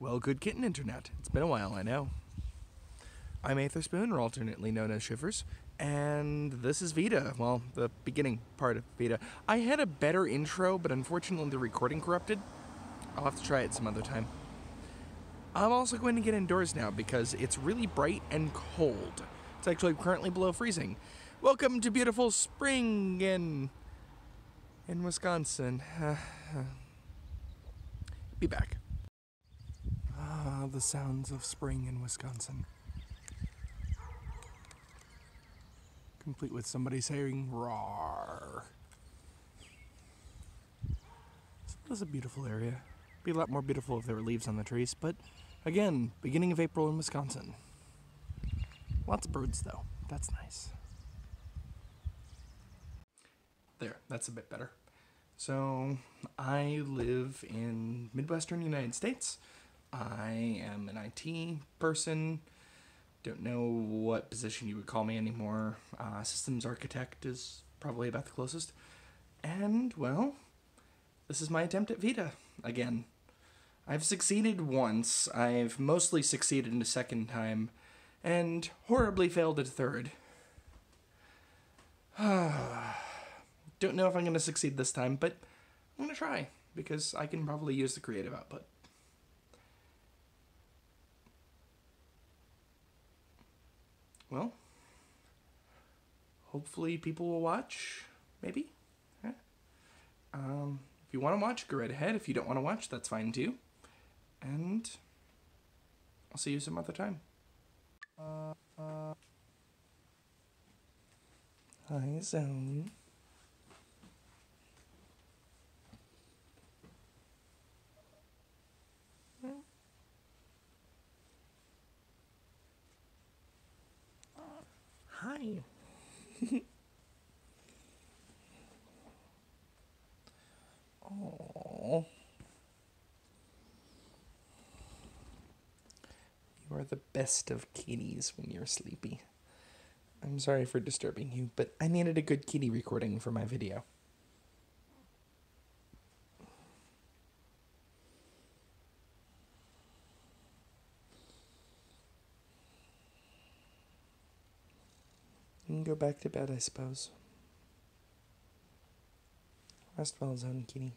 Well, good kitten internet. It's been a while, I know. I'm Aether Spoon, or alternately known as Shivers, and this is VEDA. Well, the beginning part of VEDA. I had a better intro, but unfortunately the recording corrupted. I'll have to try it some other time. I'm also going to get indoors now because it's really bright and cold. It's actually currently below freezing. Welcome to beautiful spring in Wisconsin. Be back. Ah, the sounds of spring in Wisconsin. Complete with somebody saying, "Roar." So it is a beautiful area. Be a lot more beautiful if there were leaves on the trees, but again, beginning of April in Wisconsin. Lots of birds though, that's nice. There, that's a bit better. So, I live in Midwestern United States. I am an IT person. Don't know what position you would call me anymore. Systems architect is probably about the closest. And, well, this is my attempt at VEDA again. I've succeeded once. I've mostly succeeded in a second time. And horribly failed at a third. Don't know if I'm going to succeed this time, but I'm going to try, because I can probably use the creative output. Well, hopefully people will watch, maybe? Yeah. If you want to watch, go right ahead. If you don't want to watch, that's fine too. And I'll see you some other time. Hi, Zone. Hi. Oh, you are the best of kitties when you're sleepy. I'm sorry for disturbing you, but I needed a good kitty recording for my video. You can go back to bed, I suppose. Rest well, Zonkini.